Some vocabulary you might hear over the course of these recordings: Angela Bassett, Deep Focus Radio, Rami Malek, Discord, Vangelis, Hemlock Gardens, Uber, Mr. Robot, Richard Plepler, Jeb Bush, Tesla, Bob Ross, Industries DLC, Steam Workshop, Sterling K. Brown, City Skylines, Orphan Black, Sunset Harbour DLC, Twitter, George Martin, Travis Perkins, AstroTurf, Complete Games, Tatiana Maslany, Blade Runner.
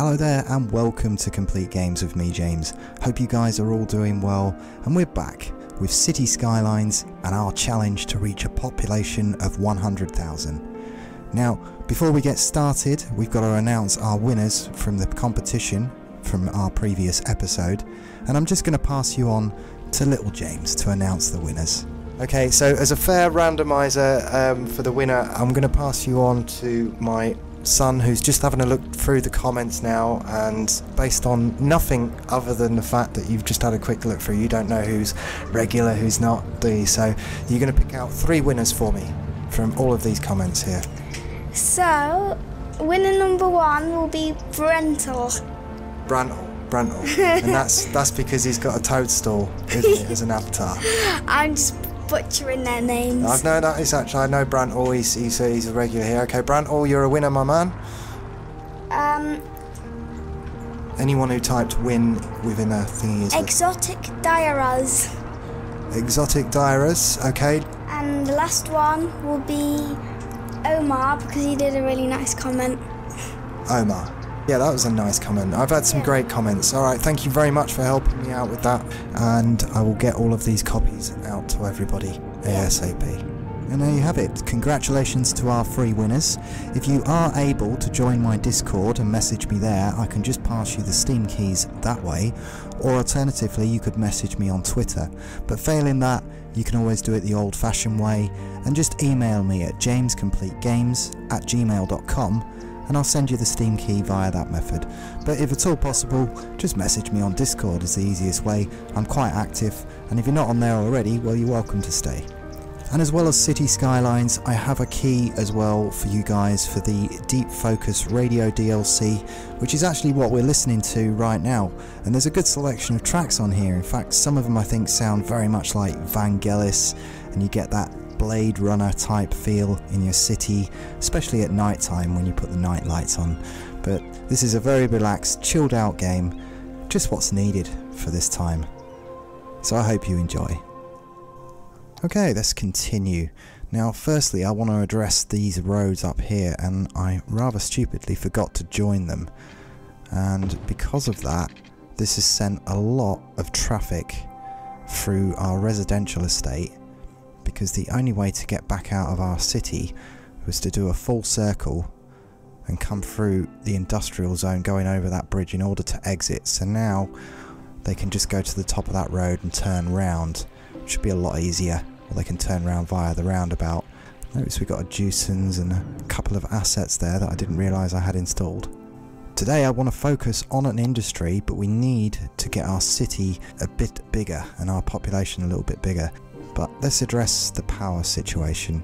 Hello there and welcome to Complete Games with me, James. Hope you guys are all doing well, and we're back with City Skylines and our challenge to reach a population of 100,000. Now, before we get started, we've got to announce our winners from the competition from our previous episode, and I'm just going to pass you on to Little James to announce the winners. Okay, so as a fair randomizer for the winner, I'm going to pass you on to my son, who's just having a look through the comments now, and based on nothing other than the fact that you've just had a quick look through, you don't know who's regular, who's not, do you? So you're going to pick out three winners for me from all of these comments here. So winner number one will be Brantle. And that's because he's got a toadstool, isn't it, as an avatar. I'm just butchering their names. I've known that. It's actually, I know Brantle, he's a regular here. Okay, Brantle, you're a winner, my man. Anyone who typed win within a thing is Exotic Diaras, okay. And the last one will be Omar, because he did a really nice comment. Omar. Yeah, that was a nice comment. I've had some great comments. All right, thank you very much for helping me out with that. And I will get all of these copies out to everybody ASAP. And there you have it. Congratulations to our three winners. If you are able to join my Discord and message me there, I can just pass you the Steam keys that way. Or alternatively, you could message me on Twitter. But failing that, you can always do it the old-fashioned way and just email me at jamescompletegames@gmail.com. and I'll send you the Steam key via that method. But if at all possible, just message me on Discord is the easiest way. I'm quite active, and if you're not on there already, well, you're welcome to stay. And as well as City Skylines, I have a key as well for you guys for the Deep Focus Radio DLC, which is actually what we're listening to right now. And there's a good selection of tracks on here. In fact, some of them I think sound very much like Vangelis, and you get that Blade Runner type feel in your city, especially at night time when you put the night lights on. But this is a very relaxed, chilled out game, just what's needed for this time. So I hope you enjoy. Okay, let's continue. Now firstly, I want to address these roads up here, and I rather stupidly forgot to join them. And because of that, this has sent a lot of traffic through our residential estate, because the only way to get back out of our city was to do a full circle and come through the industrial zone going over that bridge in order to exit. So now they can just go to the top of that road and turn round, which should be a lot easier, or they can turn round via the roundabout. Notice we've got a Jusons and a couple of assets there that I didn't realise I had installed. Today I want to focus on an industry, but we need to get our city a bit bigger and our population a little bit bigger. But let's address the power situation.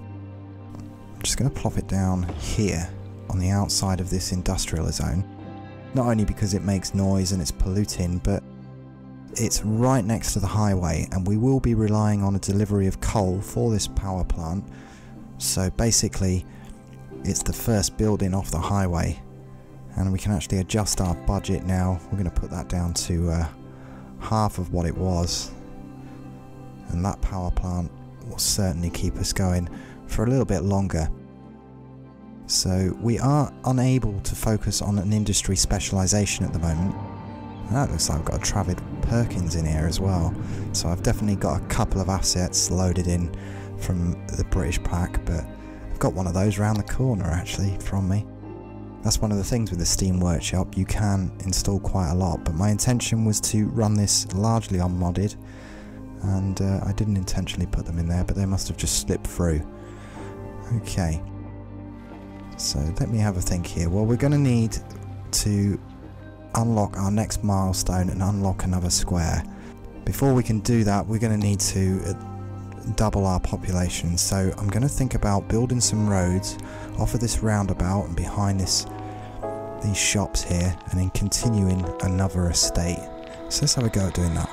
I'm just going to plop it down here on the outside of this industrial zone. Not only because it makes noise and it's polluting, but it's right next to the highway, and we will be relying on a delivery of coal for this power plant. So basically it's the first building off the highway, and we can actually adjust our budget now. We're going to put that down to half of what it was. And that power plant will certainly keep us going for a little bit longer. So we are unable to focus on an industry specialisation at the moment. And that looks like I've got a Travis Perkins in here as well. So I've definitely got a couple of assets loaded in from the British pack, but I've got one of those round the corner actually from me. That's one of the things with the Steam Workshop, you can install quite a lot, but my intention was to run this largely unmodded. And I didn't intentionally put them in there, but they must have just slipped through. Okay, so let me have a think here. Well, we're going to need to unlock our next milestone and unlock another square. Before we can do that, we're going to need to double our population. So I'm going to think about building some roads off of this roundabout and behind these shops here, and then continuing another estate. So let's have a go at doing that.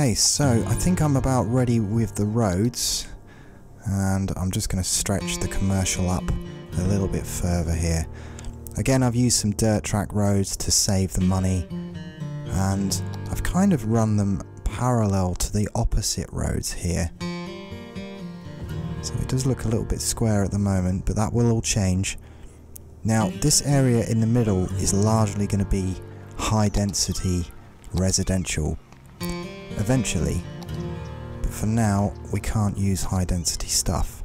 Okay, so I think I'm about ready with the roads, and I'm just going to stretch the commercial up a little bit further here. Again, I've used some dirt track roads to save the money, and I've kind of run them parallel to the opposite roads here. So it does look a little bit square at the moment, but that will all change. Now, this area in the middle is largely going to be high density residential eventually, but for now we can't use high density stuff.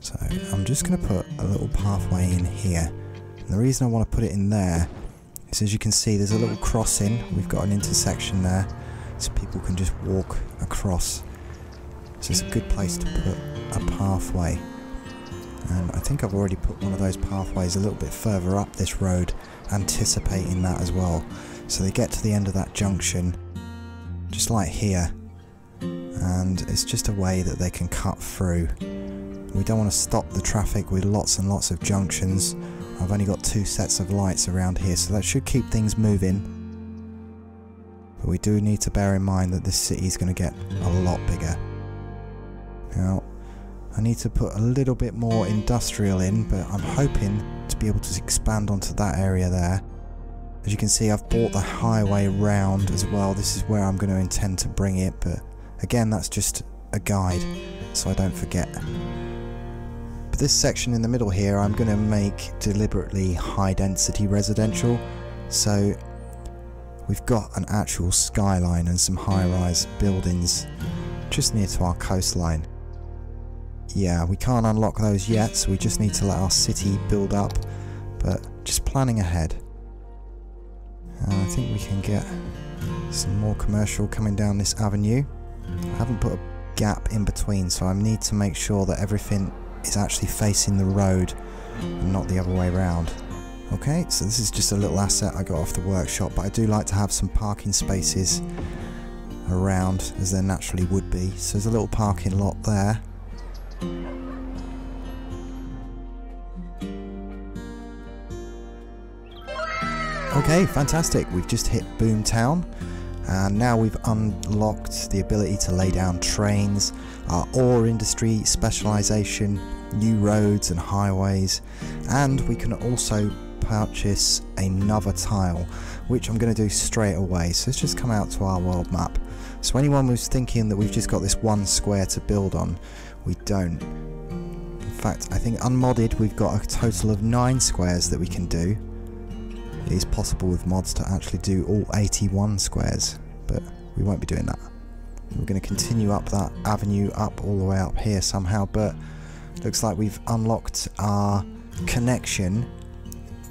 So I'm just going to put a little pathway in here. And the reason I want to put it in there is, as you can see, there's a little crossing. We've got an intersection there, so people can just walk across. So it's a good place to put a pathway. And I think I've already put one of those pathways a little bit further up this road, anticipating that as well. So they get to the end of that junction, just like here, and it's just a way that they can cut through. We don't want to stop the traffic with lots and lots of junctions. I've only got 2 sets of lights around here, so that should keep things moving. But we do need to bear in mind that this city is going to get a lot bigger. Now, I need to put a little bit more industrial in, but I'm hoping to be able to expand onto that area there. As you can see, I've brought the highway round as well. This is where I'm going to intend to bring it, but again, that's just a guide, so I don't forget. But this section in the middle here, I'm going to make deliberately high density residential, so we've got an actual skyline and some high-rise buildings just near to our coastline. Yeah, we can't unlock those yet, so we just need to let our city build up, but just planning ahead. And I think we can get some more commercial coming down this avenue. I haven't put a gap in between, so I need to make sure that everything is actually facing the road and not the other way around. Okay, so this is just a little asset I got off the workshop, but I do like to have some parking spaces around, as there naturally would be. So there's a little parking lot there. Okay, fantastic. We've just hit Boomtown, and now we've unlocked the ability to lay down trains, our ore industry specialization, new roads and highways, and we can also purchase another tile, which I'm going to do straight away. So it's just come out to our world map. So anyone who's thinking that we've just got this one square to build on, we don't. In fact, I think unmodded we've got a total of 9 squares that we can do. It is possible with mods to actually do all 81 squares, but we won't be doing that. We're going to continue up that avenue up all the way up here somehow, but looks like we've unlocked our connection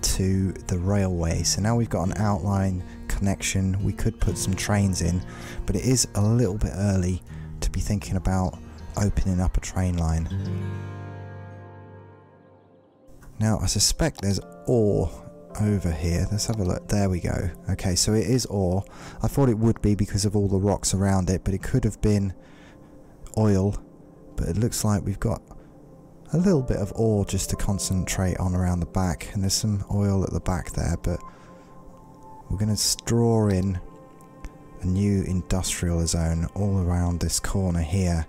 to the railway. So now we've got an outline connection. We could put some trains in, but it is a little bit early to be thinking about opening up a train line. Now I suspect there's ore over here. Let's have a look. There we go. Okay, so it is ore. I thought it would be because of all the rocks around it, but it could have been oil, but it looks like we've got a little bit of ore just to concentrate on around the back, and there's some oil at the back there, but we're going to draw in a new industrial zone all around this corner here,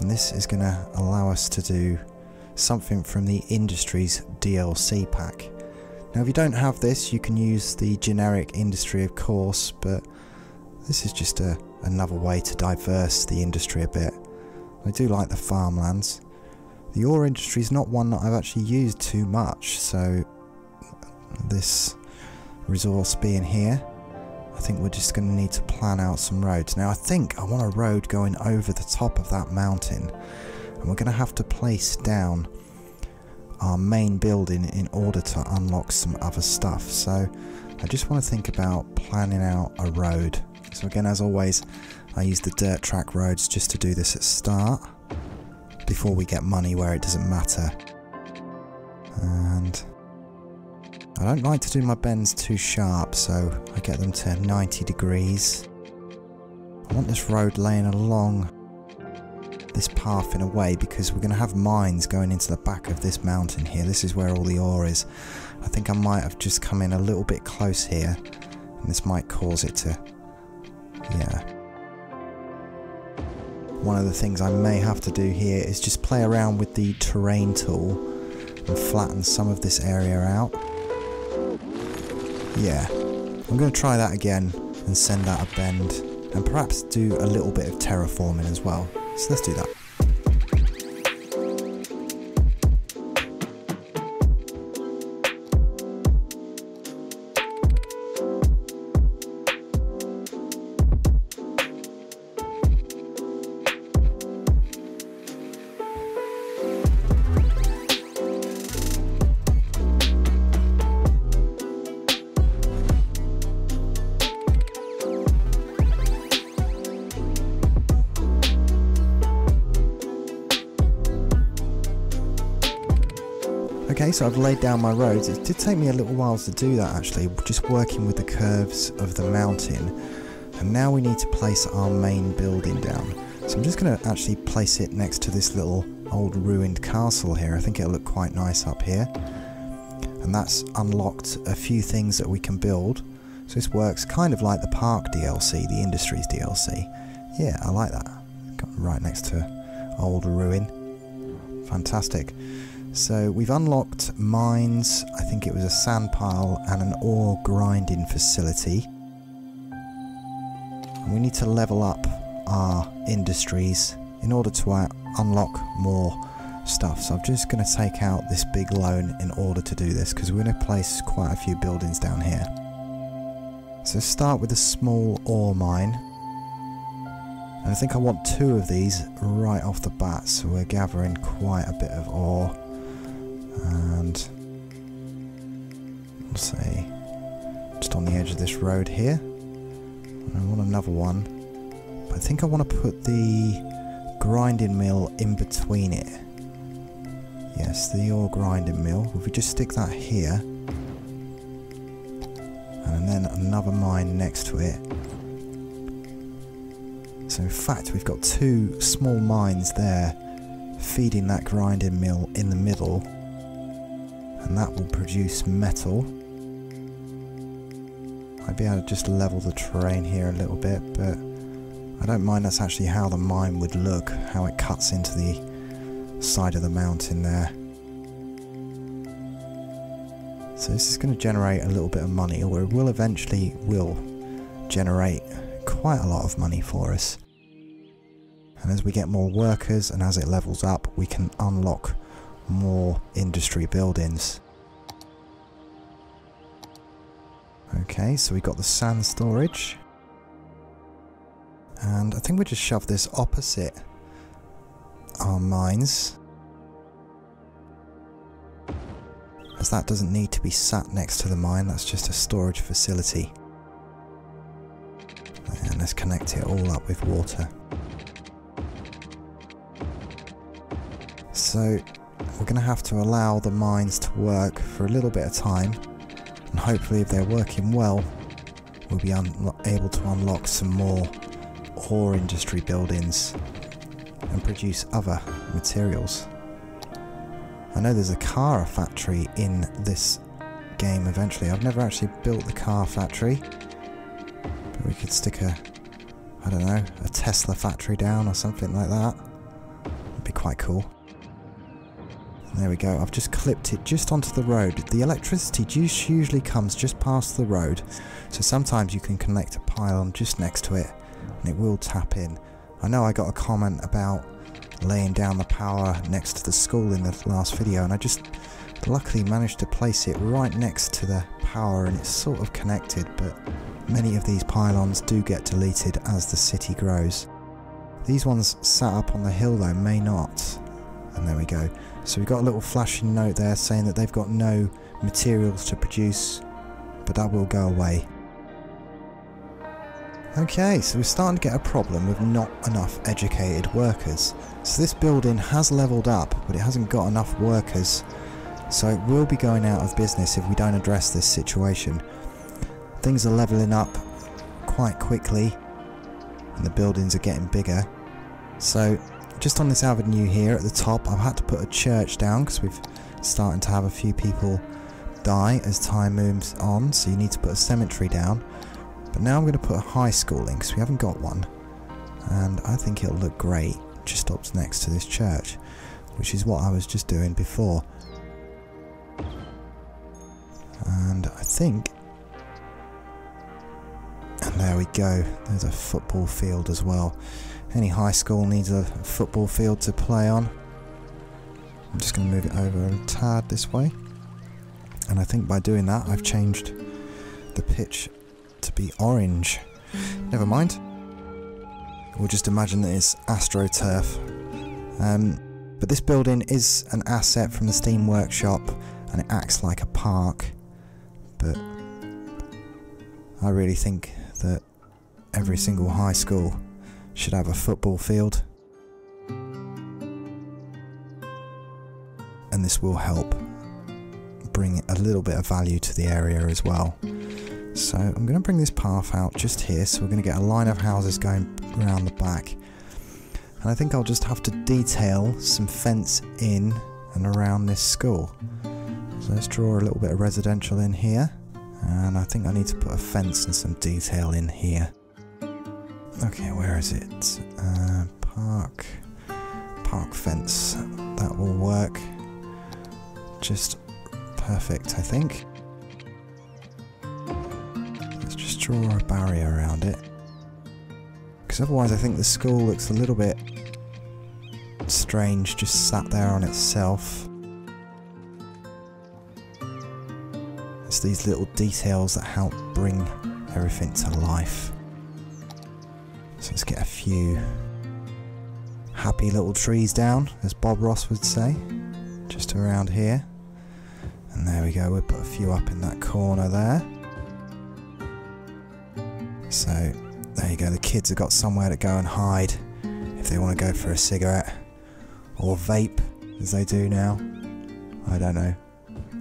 and this is going to allow us to do something from the Industries DLC pack. Now if you don't have this, you can use the generic industry of course, but this is just another way to diversify the industry a bit. I do like the farmlands. The ore industry is not one that I've actually used too much, so this resource being here, I think we're just going to need to plan out some roads. Now I think I want a road going over the top of that mountain, and we're going to have to place down our main building in order to unlock some other stuff. So I just want to think about planning out a road. So again, as always, I use the dirt track roads just to do this at start, before we get money where it doesn't matter. And I don't like to do my bends too sharp, so I get them to 90 degrees. I want this road laying along this path in a way, because we're going to have mines going into the back of this mountain here. This is where all the ore is. I think I might have just come in a little bit close here, and this might cause it to, yeah, one of the things I may have to do here is just play around with the terrain tool and flatten some of this area out. Yeah, I'm going to try that again and send that a bend and perhaps do a little bit of terraforming as well. So let's do that. Okay, so I've laid down my roads. It did take me a little while to do that actually, just working with the curves of the mountain. And now we need to place our main building down. So I'm just going to actually place it next to this little old ruined castle here. I think it'll look quite nice up here. And that's unlocked a few things that we can build. So this works kind of like the Park DLC, the Industries DLC. Yeah, I like that. Got right next to old ruin. Fantastic. So we've unlocked mines, I think it was a sand pile and an ore grinding facility. And we need to level up our industries in order to unlock more stuff. So I'm just going to take out this big loan in order to do this because we're going to place quite a few buildings down here. So start with a small ore mine. And I think I want 2 of these right off the bat, so we're gathering quite a bit of ore. And let's say just on the edge of this road here. I want another one, but I think I want to put the grinding mill in between it. Yes, the ore grinding mill. If we just stick that here, and then another mine next to it. So in fact, we've got 2 small mines there feeding that grinding mill in the middle. And that will produce metal. I'd be able to just level the terrain here a little bit, but I don't mind. That's actually how the mine would look, how it cuts into the side of the mountain there. So this is going to generate a little bit of money, or it will eventually generate quite a lot of money for us. And as we get more workers and as it levels up, we can unlock more industry buildings. Okay, so we got the sand storage, and I think we just shove this opposite our mines, as that doesn't need to be sat next to the mine. That's just a storage facility. And let's connect it all up with water. So we're going to have to allow the mines to work for a little bit of time, and hopefully if they're working well, we'll be able to unlock some more ore industry buildings and produce other materials. I know there's a car factory in this game eventually. I've never actually built the car factory. We could stick a, I don't know, a Tesla factory down or something like that. That'd be quite cool. And there we go. I've just clipped it just onto the road. The electricity just usually comes just past the road, so sometimes you can connect a pylon just next to it and it will tap in. I know I got a comment about laying down the power next to the school in the last video, and I just luckily managed to place it right next to the power, and it's sort of connected, but many of these pylons do get deleted as the city grows. These ones sat up on the hill though may not. And there we go. So we've got a little flashing note there saying that they've got no materials to produce, but that will go away. Okay, so we're starting to get a problem with not enough educated workers. So this building has leveled up, but it hasn't got enough workers, so it will be going out of business if we don't address this situation. Things are leveling up quite quickly and the buildings are getting bigger. So just on this avenue here at the top, I've had to put a church down because we've starting to have a few people die as time moves on, so you need to put a cemetery down. But now I'm going to put a high school in because we haven't got one. and I think it'll look great just up next to this church, which is what I was just doing before. And I think, and there we go, there's a football field as well. Any high school needs a football field to play on. I'm just going to move it over a tad this way, and I think by doing that I've changed the pitch to be orange. Never mind, we'll just imagine that it's AstroTurf. But this building is an asset from the Steam Workshop and it acts like a park, but I really think that every single high school should have a football field, and this will help bring a little bit of value to the area as well. So I'm going to bring this path out just here, so we're going to get a line of houses going around the back, and I think I'll just have to detail some fence in and around this school. So let's draw a little bit of residential in here, and I think I need to put a fence and some detail in here. Okay, where is it? Park fence, that will work just perfect, I think. Let's just draw a barrier around it, because otherwise I think the school looks a little bit strange just sat there on itself. It's these little details that help bring everything to life. So let's get a few happy little trees down, as Bob Ross would say, just around here. And there we go, we'll put a few up in that corner there. So there you go, the kids have got somewhere to go and hide if they want to go for a cigarette or vape, as they do now. I don't know.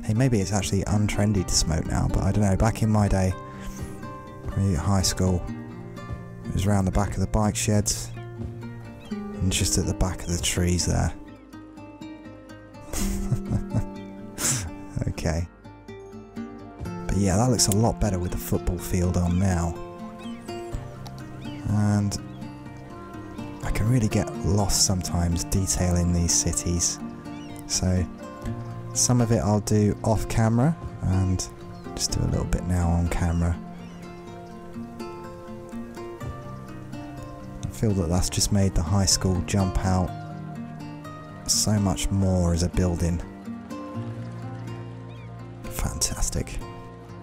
Hey, maybe it's actually untrendy to smoke now, but I don't know. Back in my day, when at high school, it was around the back of the bike sheds and just at the back of the trees there. Okay. But yeah, that looks a lot better with the football field on now. And I can really get lost sometimes detailing these cities. So some of it I'll do off camera and just do a little bit now on camera. I feel that that's just made the high school jump out so much more as a building. Fantastic.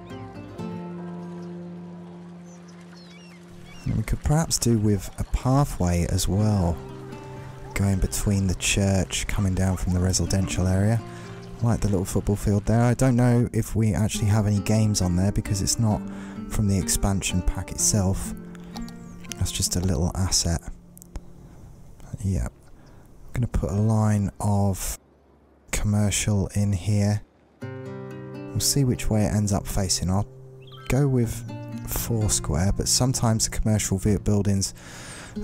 And we could perhaps do with a pathway as well, going between the church, coming down from the residential area. I like the little football field there. I don't know if we actually have any games on there because it's not from the expansion pack itself. That's just a little asset. Yep. I'm going to put a line of commercial in here. We'll see which way it ends up facing. I'll go with Foursquare, but sometimes the commercial buildings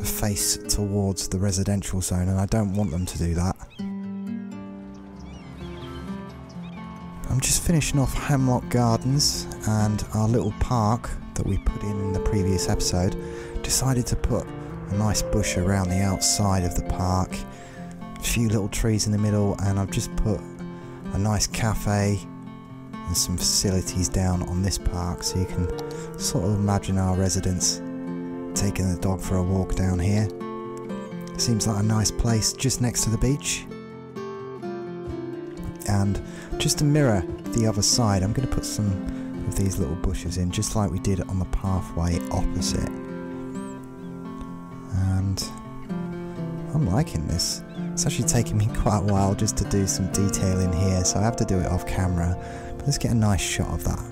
face towards the residential zone, and I don't want them to do that. I'm just finishing off Hemlock Gardens, and our little park that we put in the previous episode, decided to put a nice bush around the outside of the park, a few little trees in the middle, and I've just put a nice cafe and some facilities down on this park, so you can sort of imagine our residents taking the dog for a walk down here. Seems like a nice place just next to the beach. And just to mirror the other side, I'm going to put some of these little bushes in, just like we did on the pathway opposite. And I'm liking this. It's actually taking me quite a while just to do some detail in here, so I have to do it off camera. But let's get a nice shot of that.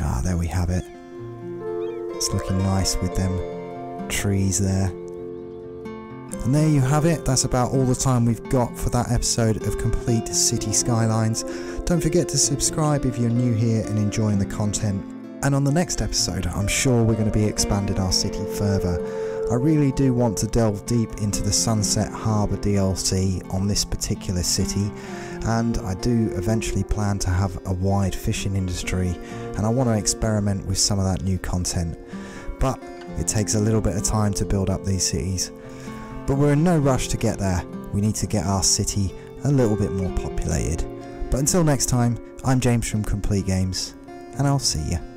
Ah, there we have it. It's looking nice with them trees there. And there you have it. That's about all the time we've got for that episode of Complete City Skylines. Don't forget to subscribe if you're new here and enjoying the content. And on the next episode, I'm sure we're going to be expanding our city further. I really do want to delve deep into the Sunset Harbour DLC on this particular city, and I do eventually plan to have a wide fishing industry, and I want to experiment with some of that new content. But it takes a little bit of time to build up these cities. but we're in no rush to get there. We need to get our city a little bit more populated. But until next time, I'm James from Complete Games, and I'll see you.